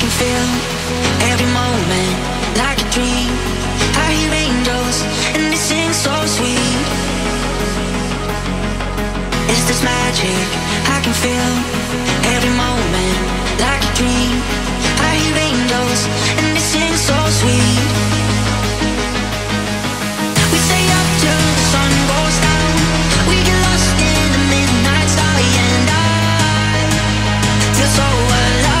can feel every moment like a dream. I hear angels and they sing so sweet. It's this magic I can feel every moment like a dream. I hear angels and they sing so sweet. We stay up till the sun goes down. We get lost in the midnight sky and I feel so alive.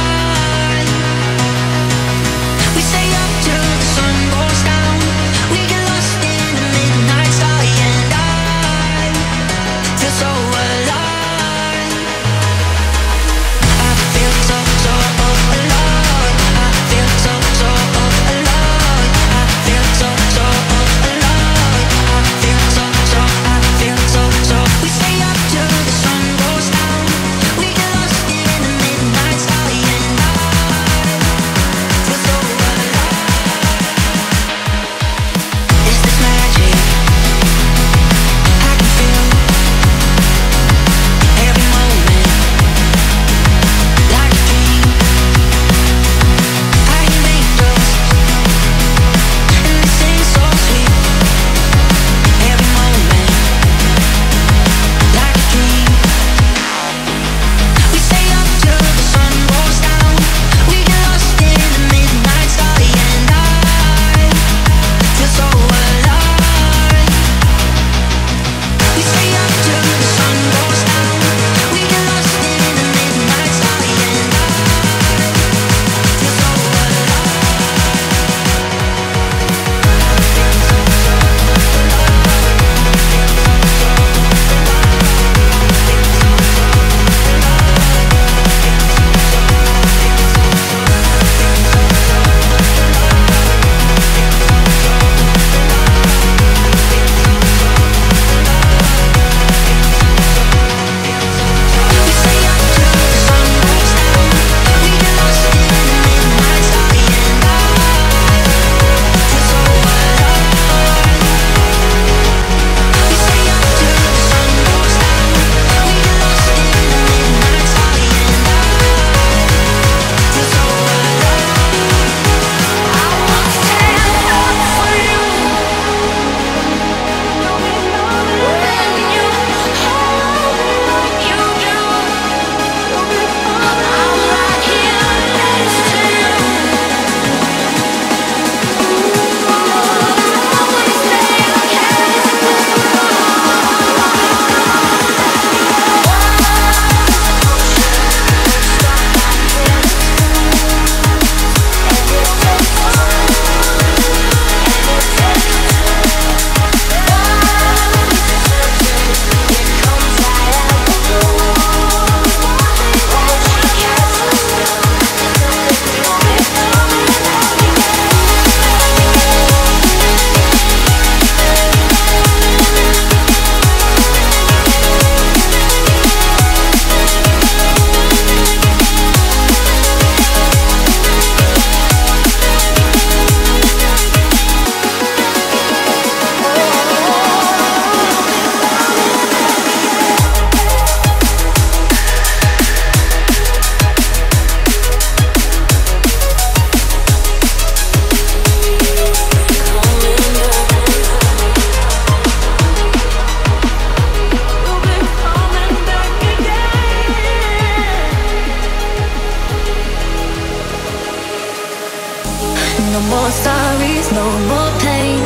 No more stories, no more pain,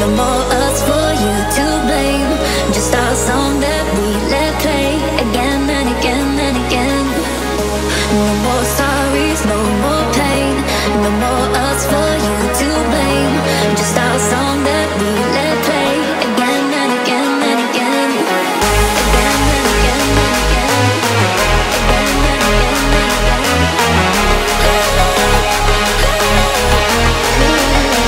no more us for you to blame. Just our song that we let play again and again and again. No more stories, no more pain, no more us for you to blame. Just our song that we let play again and again and again. Again and again and again. Again and again and again. Again and again and again. Yeah.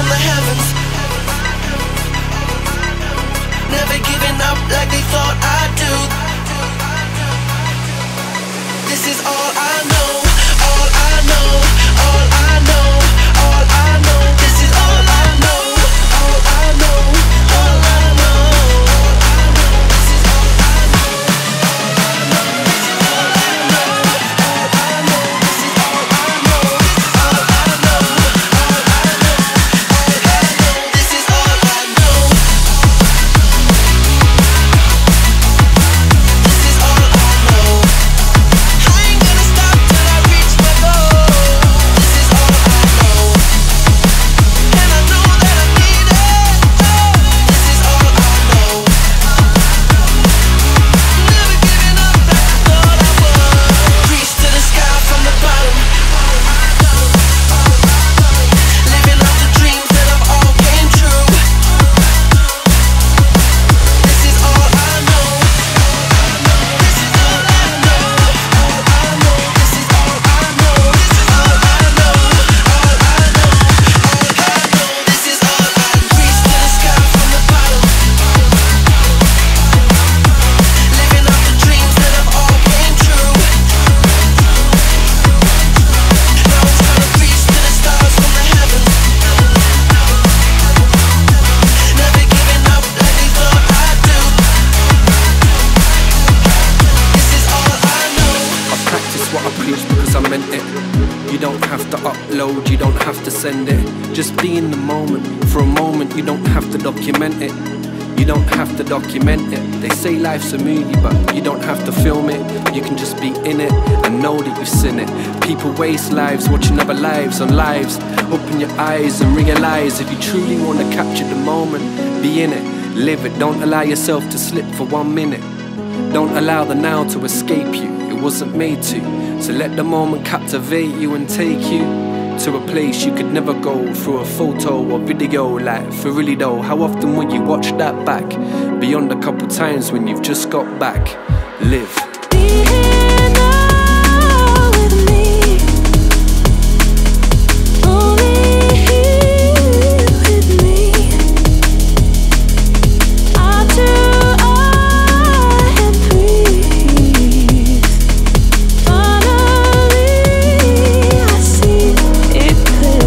from the heavens. Never giving up like they thought I do. This is all I know, all I know, all I know, all I know. This is all I know, all I know, all I know. This is all I know, all I know. This is all I know, all I know. This is all I know, all I know, all I know, all I know. This is all I know. This is all I know. I ain't gonna stop till I reach my goal. This is all I know. And I know that I need it. Oh, this is all I know. Never giving up like I thought I would. Reach to the sky from the bottom. Living out the dreams that I've all came true. This is all I know. This is all I know. All I know. This is all I know. This is all I know. All I know. All I know. This is all I know. Reach to the sky from the bottom. Living out the dreams that I've all came true. Now I'm trying to reach to the stars from the heavens. Never giving up like they thought I do. This is all I know. I practice what I preach because I meant it. You don't have to upload, you don't have to send it. Just be in the moment. For a moment, you don't have to document it. You don't have to document it. They say life's a movie, but you don't have to film it. You can just be in it and know that you've seen it. People waste lives watching other lives on lives. Open your eyes and realize if you truly want to capture the moment, be in it, live it. Don't allow yourself to slip for 1 minute. Don't allow the now to escape you. It wasn't made to. So let the moment captivate you and take you to a place you could never go through a photo or video. Like, for really though, how often will you watch that back? Beyond a couple times when you've just got back. Live. Be here now with me. Only here with me. I do, I am free. Finally, I see it clearly.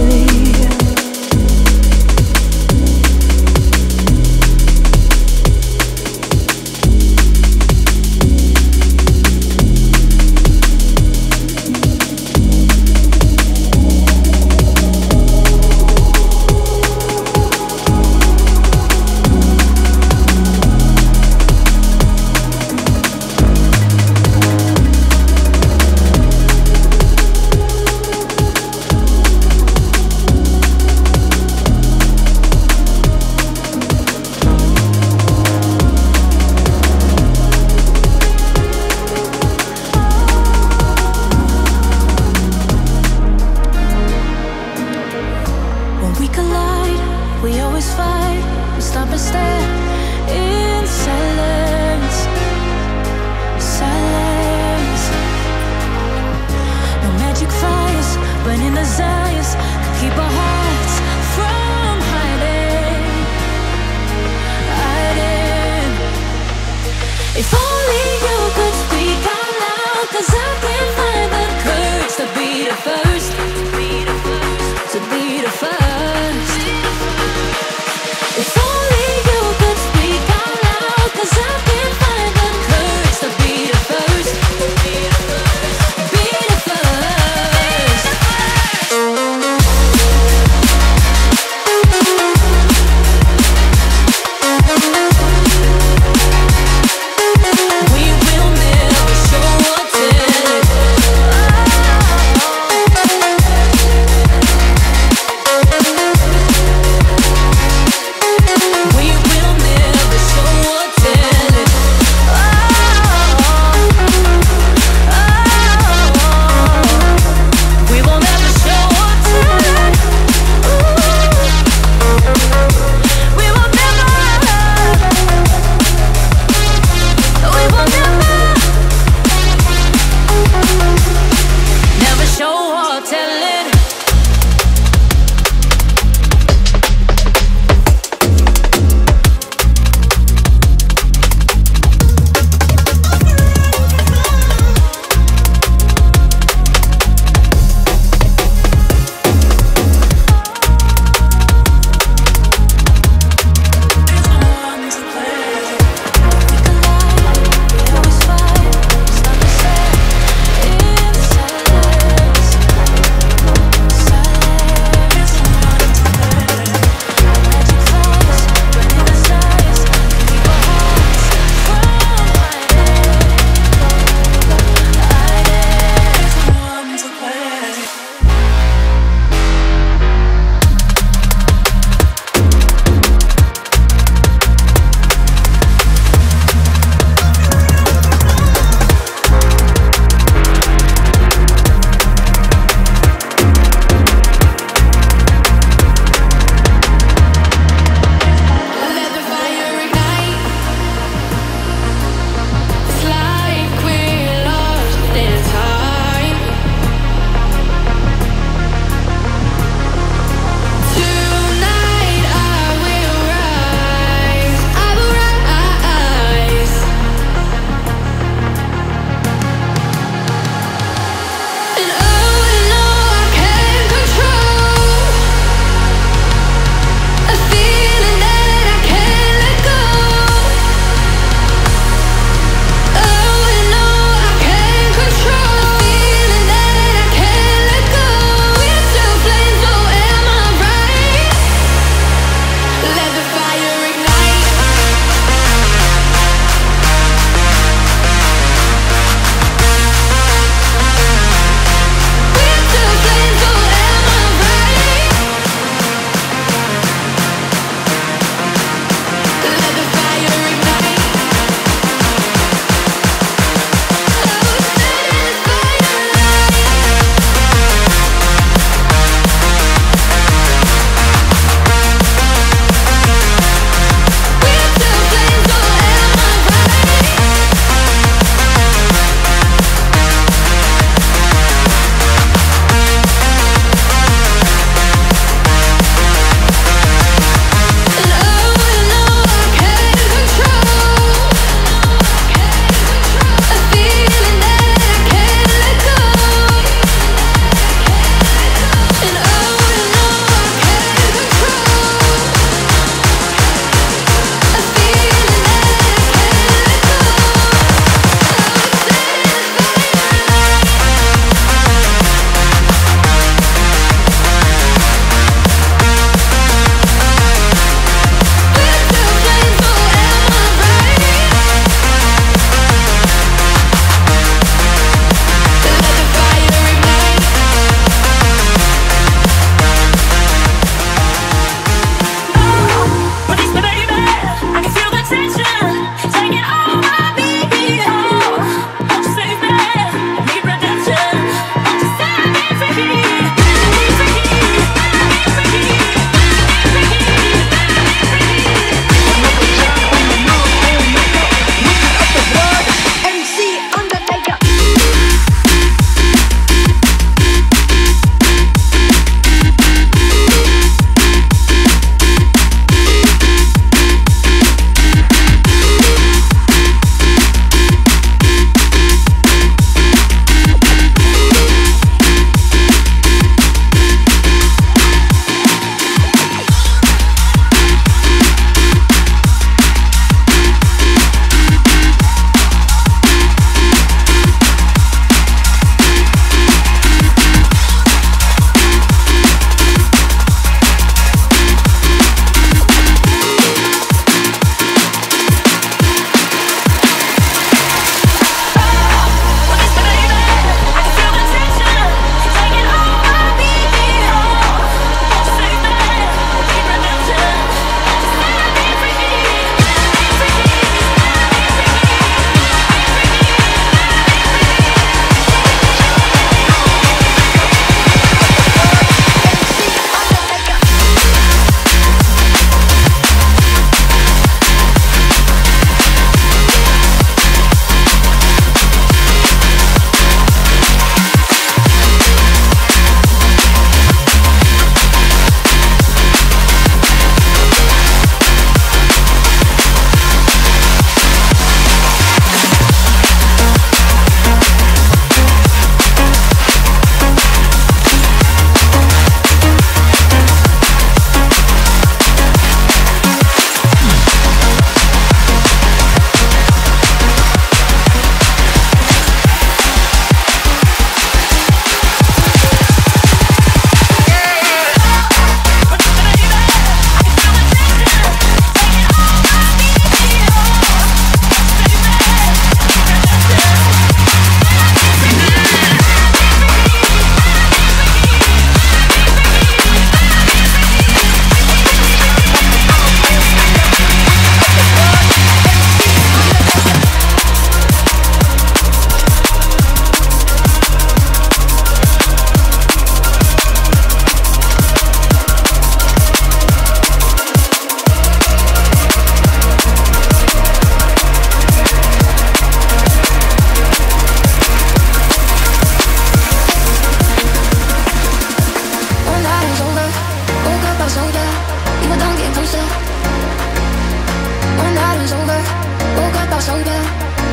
got sober,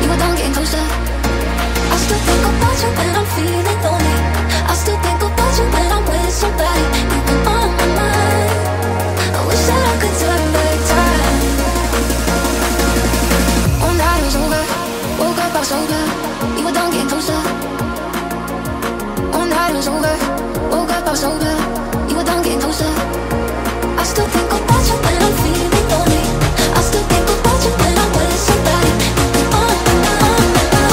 you were down getting closer. I still think about you when I'm feeling lonely. I still think about you when I'm with somebody. You were on my mind. I wish that I could turn back time. One night it was over, woke up I was sober, you were down getting closer. One night it was over, woke up I was sober, you were down getting closer. I still think about you when I'm feeling lonely. I still think about you when I'm with somebody. I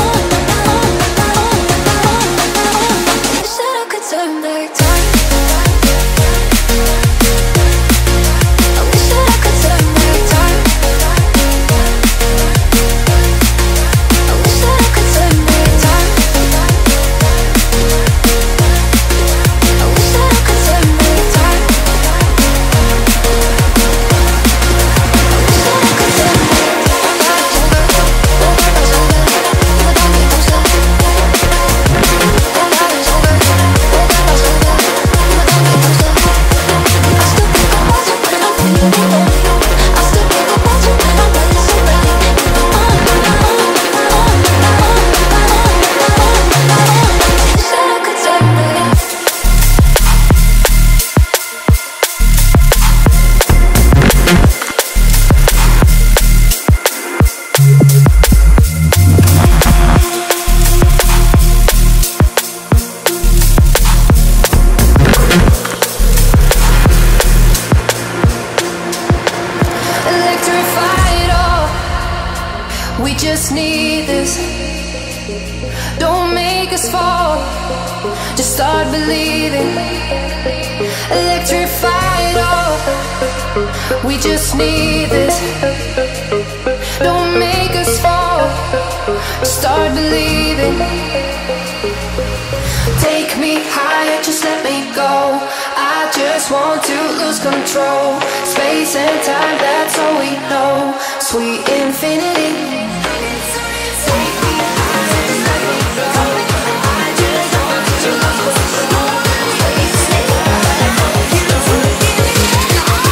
wish that I could turn back time. I wish that I could turn back time. I wish that I could turn back time. I wish that I could turn back time. I wish that I could turn back time. One night it was over, woke up I was sober, you were down getting closer. One night it was over, woke up I was sober, you were down getting closer. I still think about you when I'm feeling lonely. I still think about you when I'm with somebody. You were on my mind. I wish that I could turn back. Electrify it all. We just need this. Don't make us fall. Just start believing. Electrify it all. We just need this. Don't make us fall. Just start believing. Take me higher, just let me go. I just want to lose control. Space and time, that's all we know. Sweet infinity. Take me higher, just let me go. I just want to lose control. Space and time, that's all we know.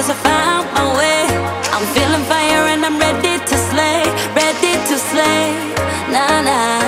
'cause I found my way. I'm feeling fire and I'm ready to slay, ready to slay. Nah, nah.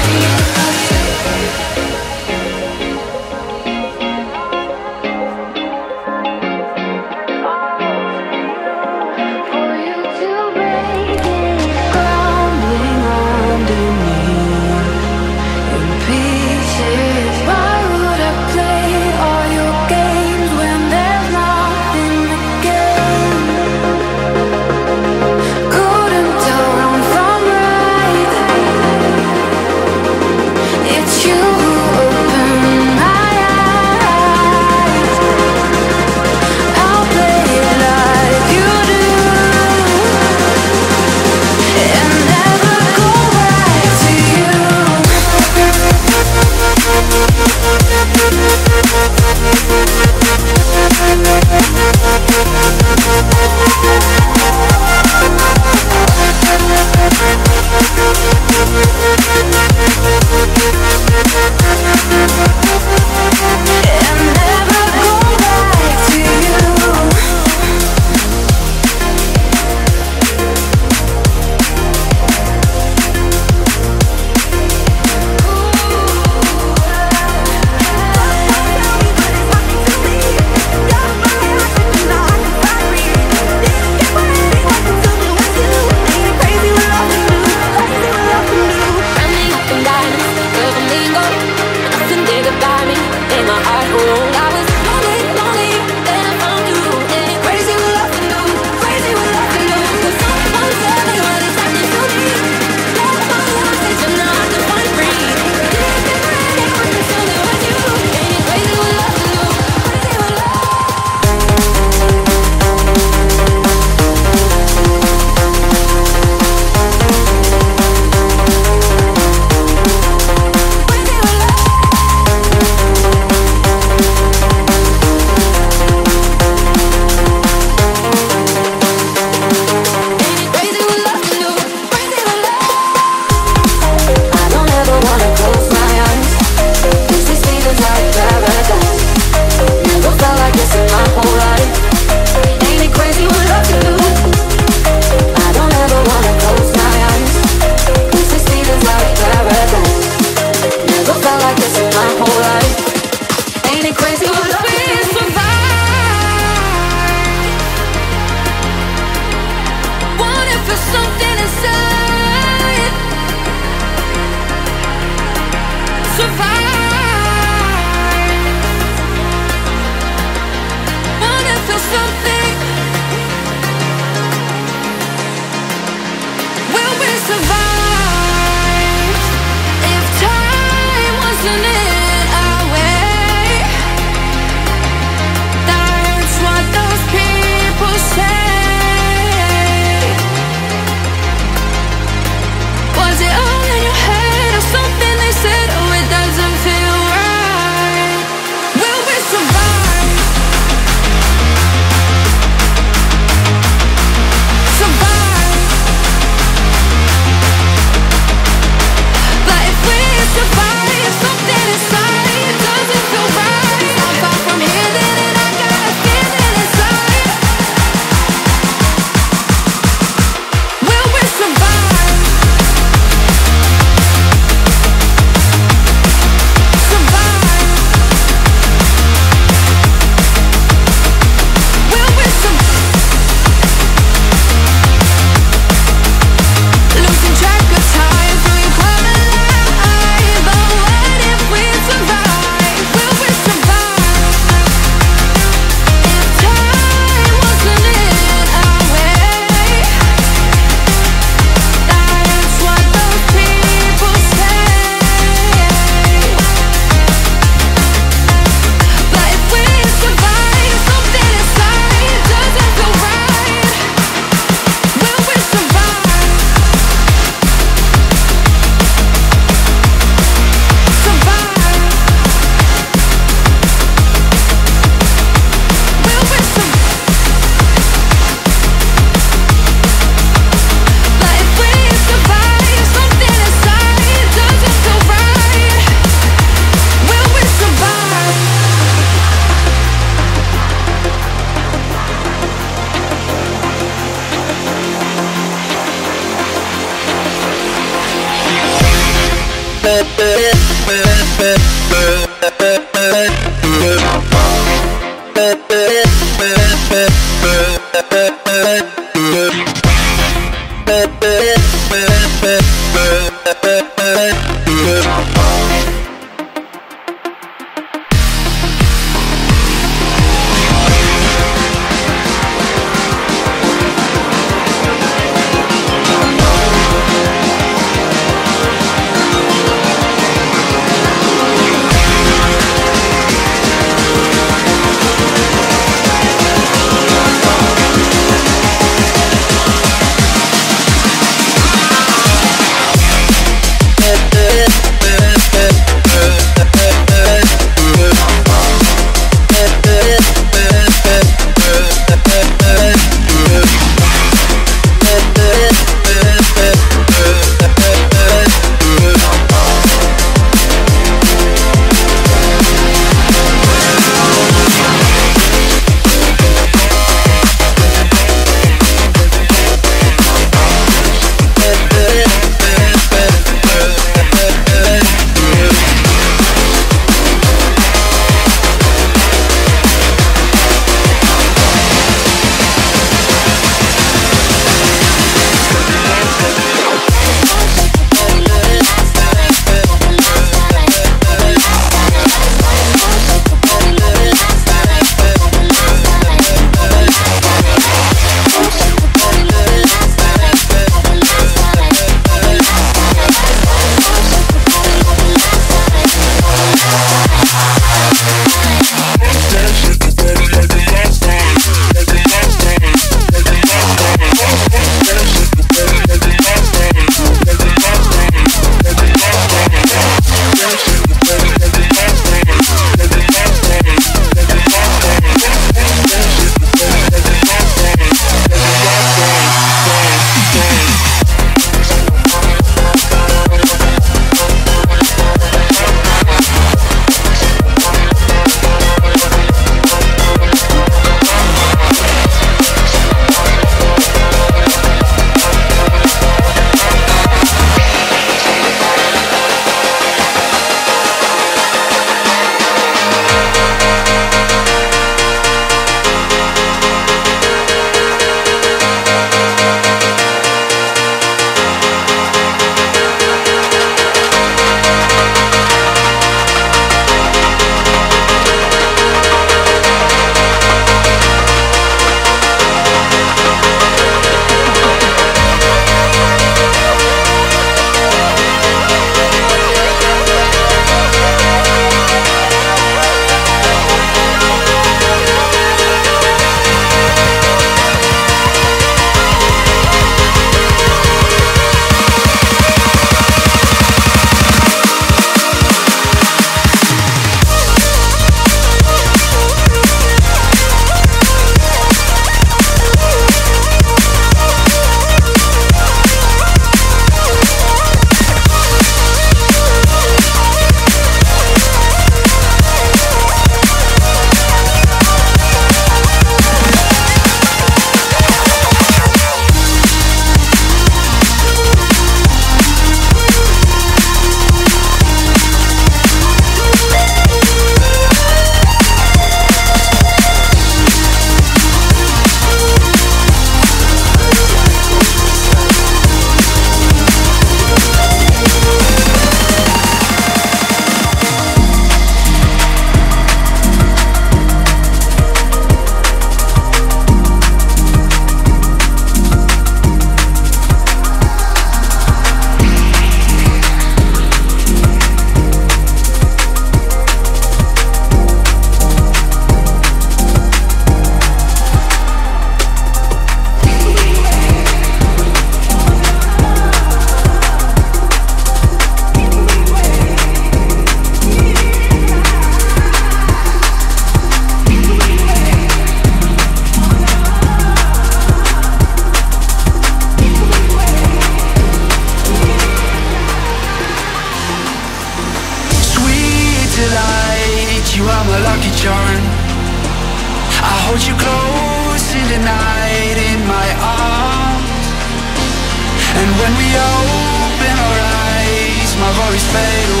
Fade away.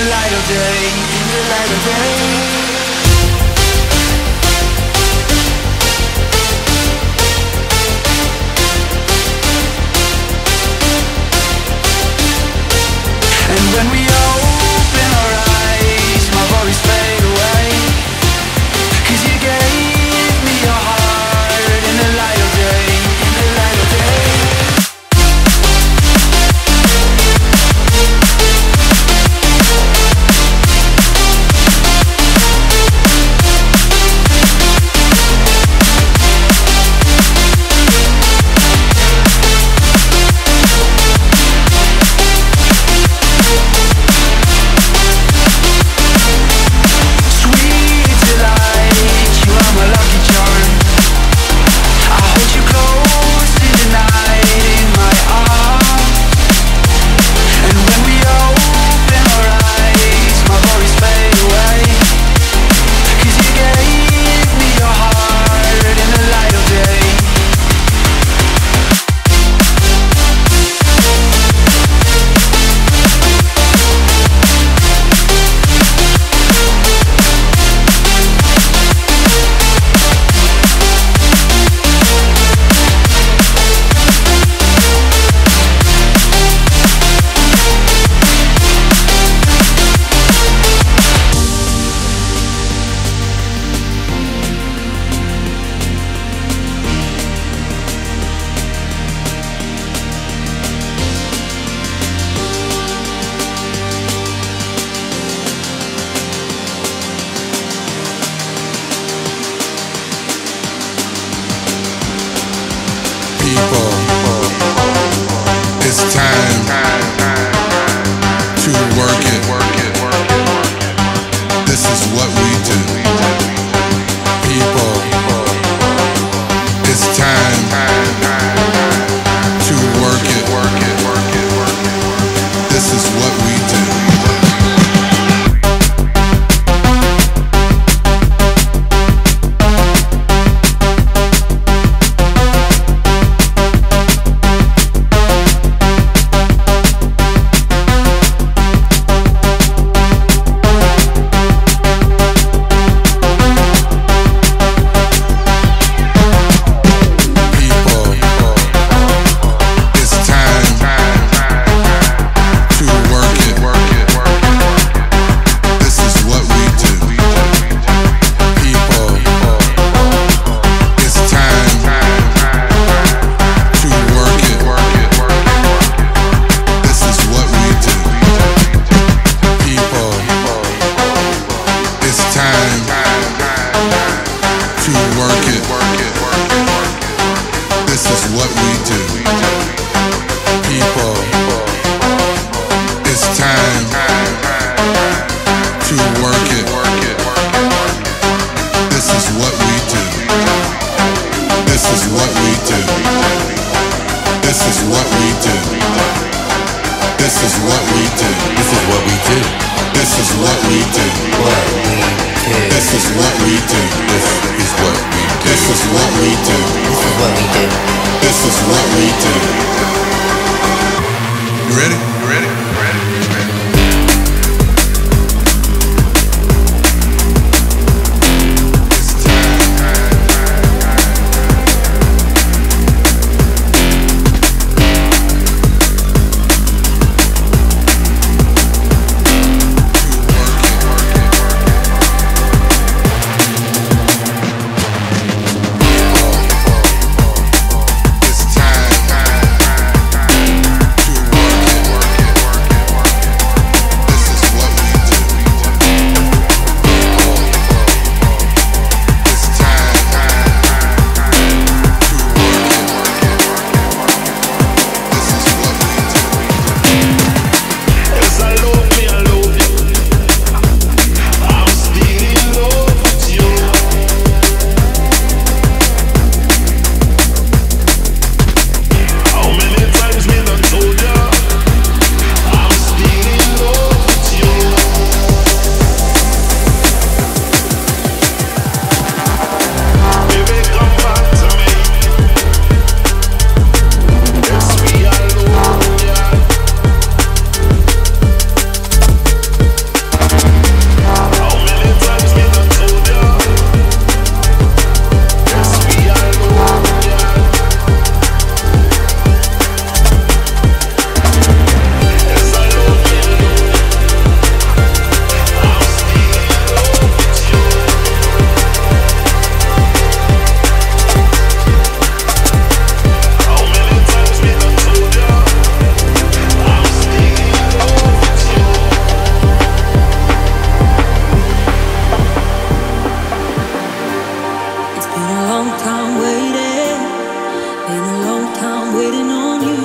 the light of day, in the light of day. When we open our eyes, my worries fade away, 'cause you gave me your heart in the light of day, in the light of day. It's time to work it. This is what we do. People, it's time to work it. This is what we do. I'm waiting on you,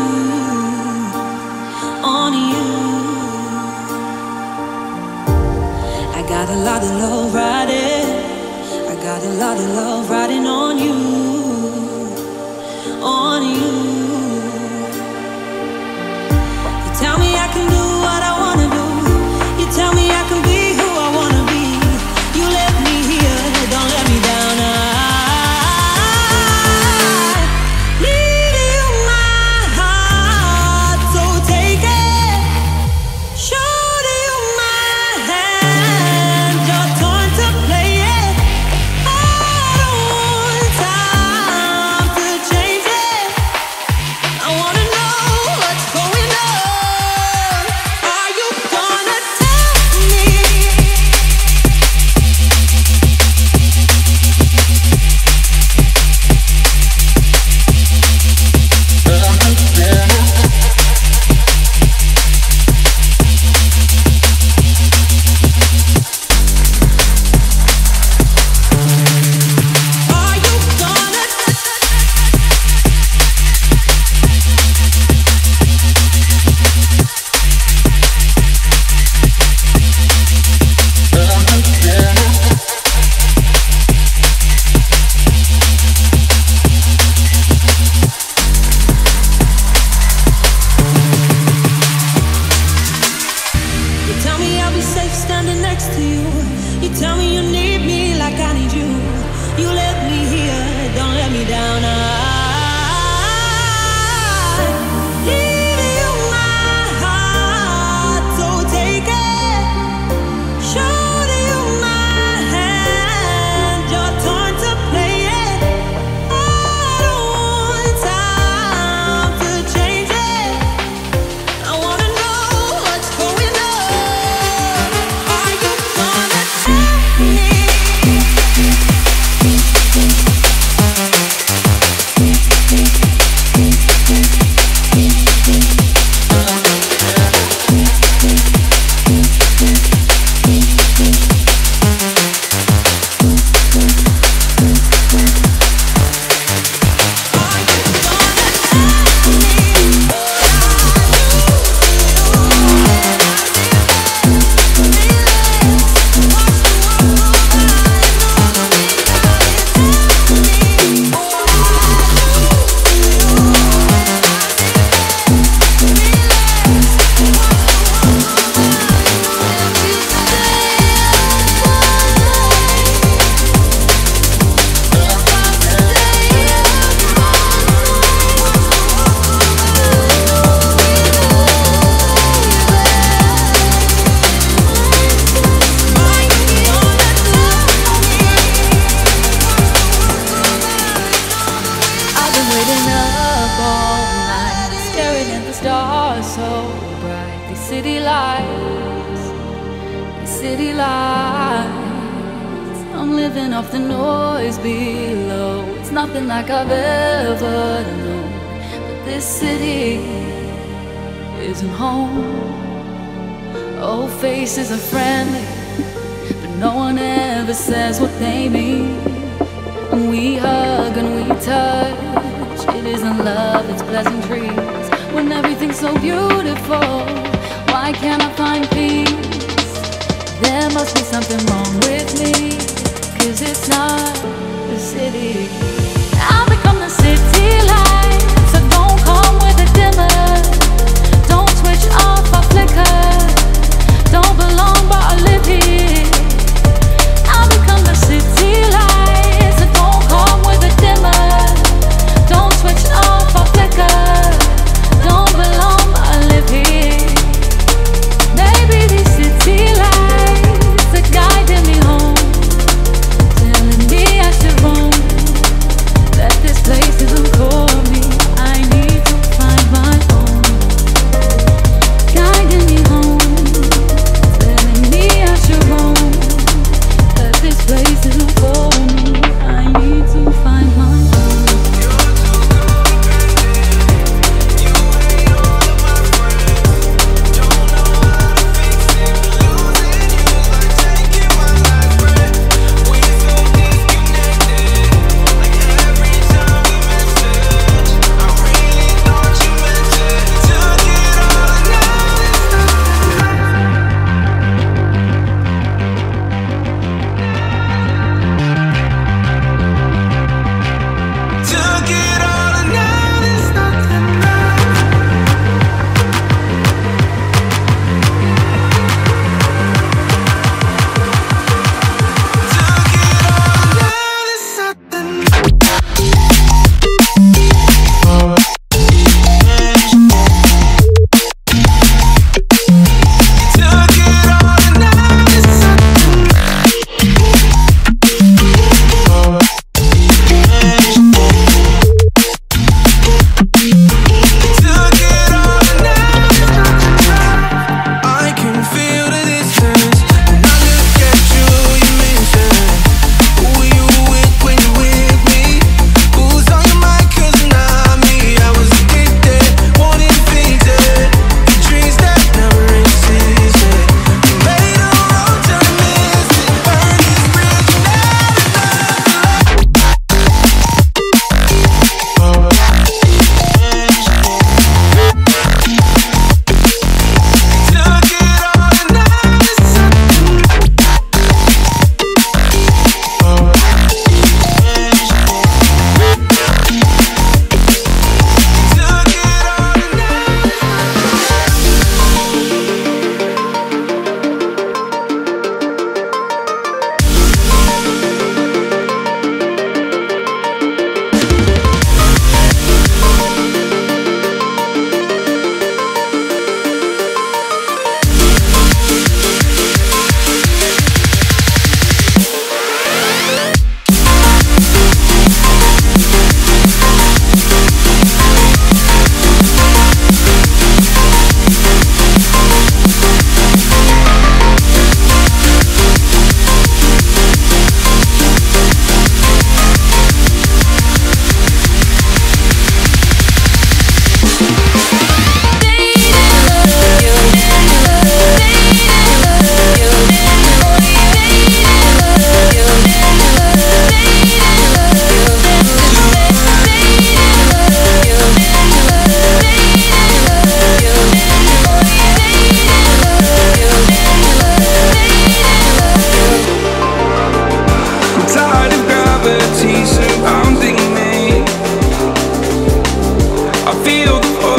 on you. I got a lot of love riding, I got a lot of love riding on you, on you. You tell me I can do what I wanna do, you tell me I can be who I wanna be. You left me here, don't let me down.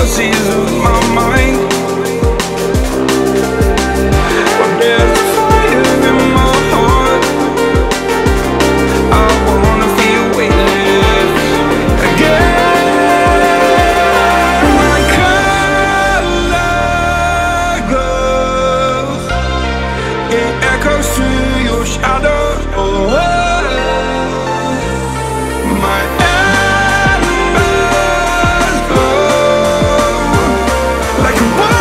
fantasies of my mind. But there's a fire in my heart. I wanna feel weightless again. My color goes, it echoes to your shadow. Like a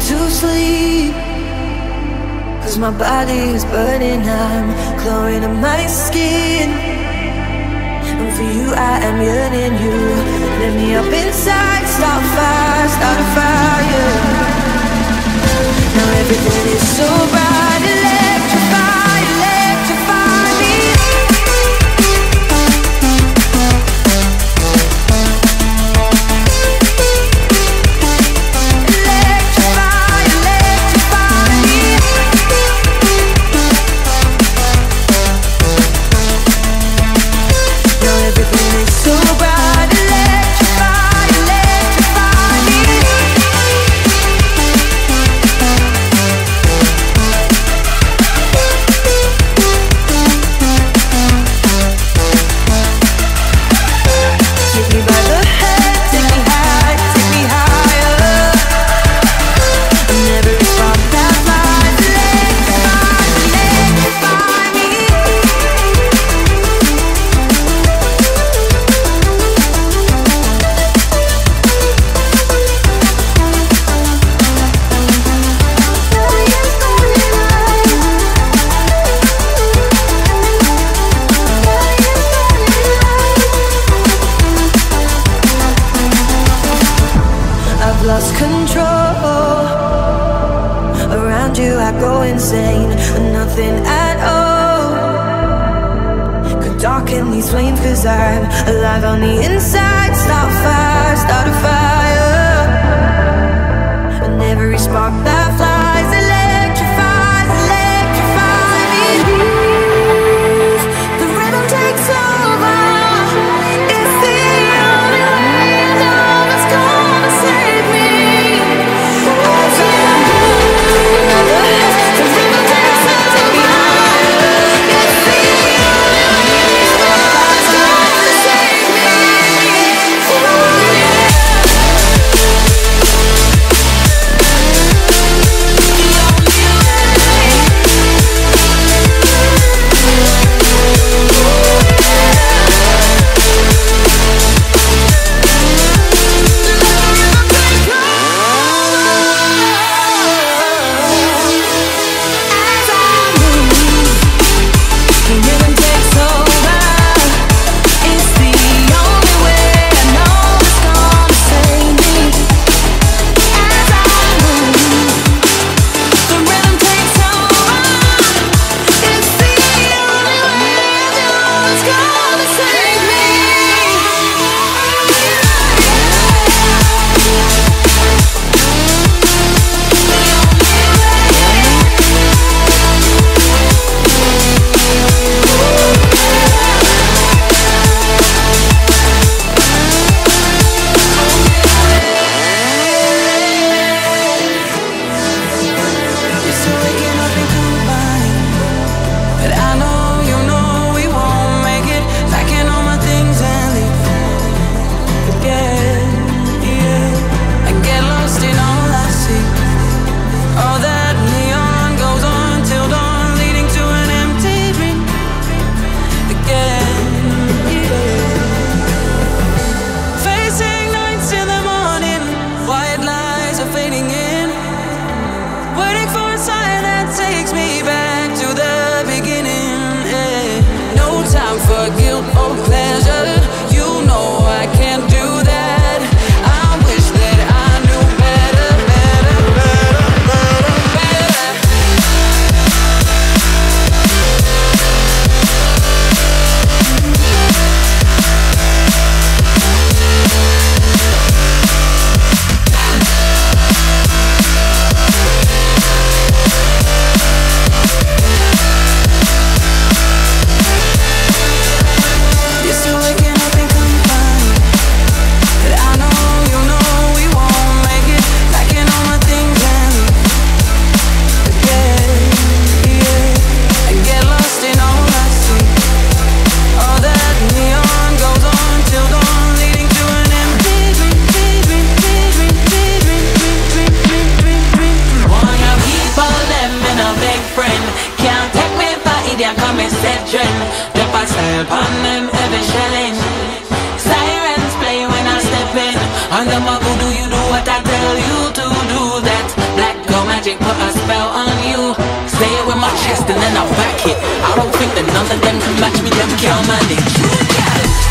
to sleep, 'cause my body is burning, I'm clawing at my skin. And for you I am yearning, you let me up inside. Start a fire, start a fire. Now everything is so bright, electrify, electrify me. Lost control around you, I go insane. Nothing at all could darken these flames, 'cause I'm alive on the inside. Start a fire, start a fire. And every spark that flies electrifies, electrifies me. The rhythm takes over. It's the only way that's gonna save. Under my voodoo, do you do what I tell you to do? That black magic, put a spell on you. Say it with my chest and then I'll back it. I don't think that none of them can match me, them can't manage.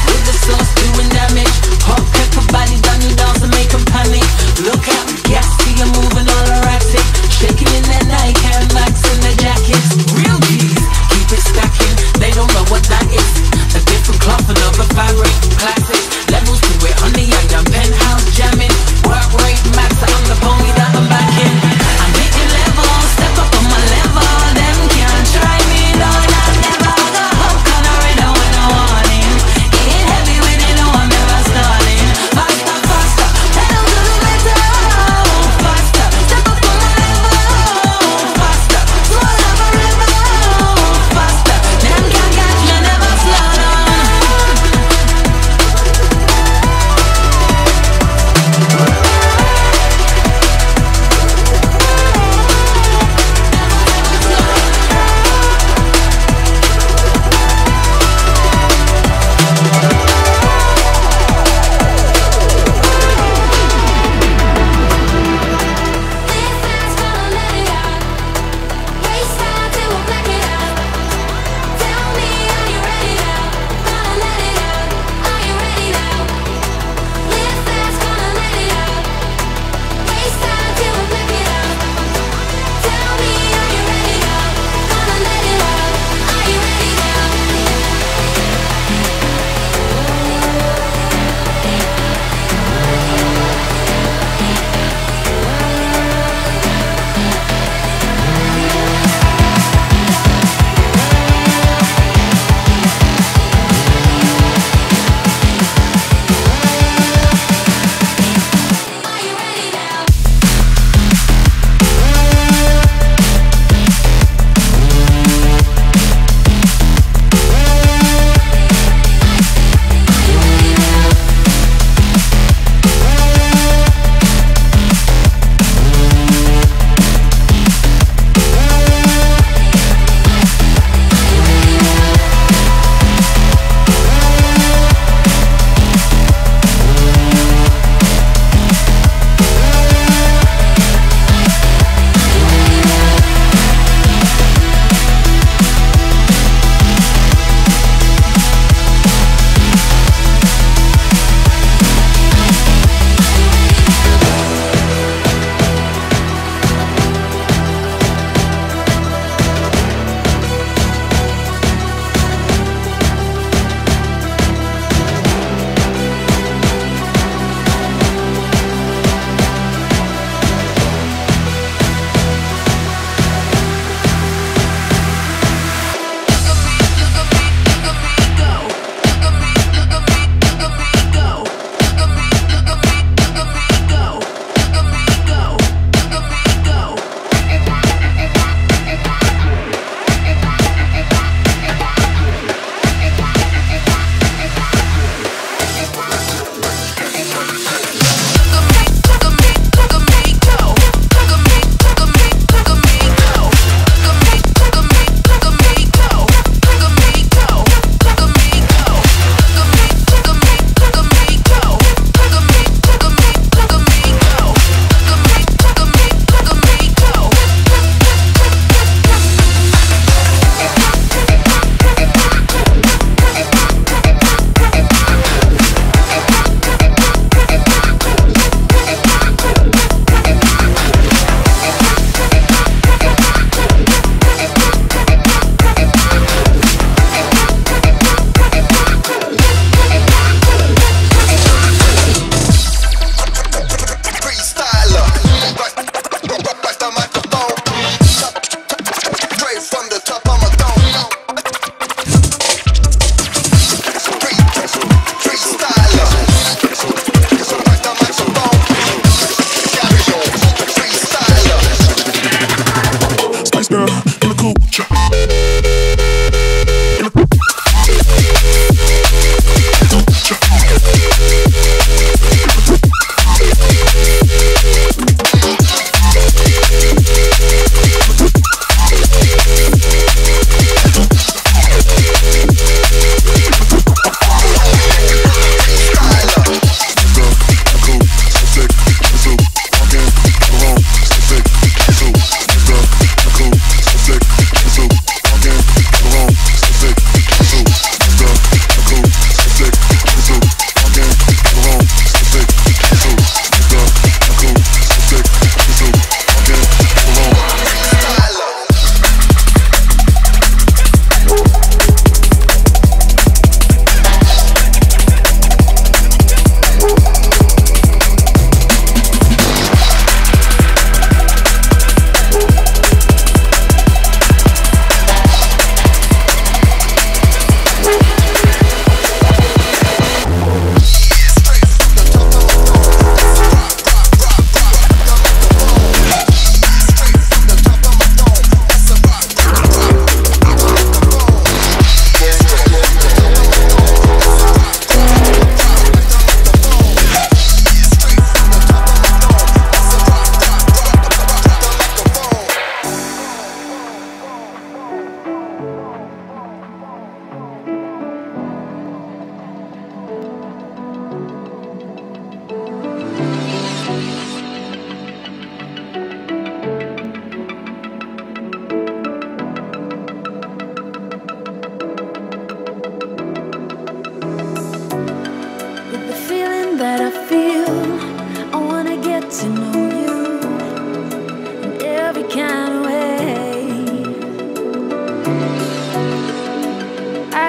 With the sauce doing damage, hot pepper body down your dolls and make them panic. Look out, yeah, see you moving all erratic, shaking in their Nike and Max in their jackets. Real G's, keep it stacking, they don't know what that is. A different cloth, another fabric, classics. Levels to it, honey, I am penthouse jamming. Work rate max, I'm the pony that I'm backing. I'm hitting levels, step up on my level. Them can't try me, no, I've never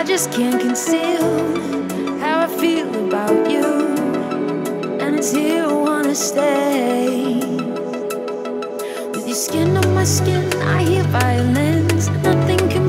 just can't conceal how I feel about you, and it's here I wanna stay. With your skin on my skin, I hear violins. Nothing can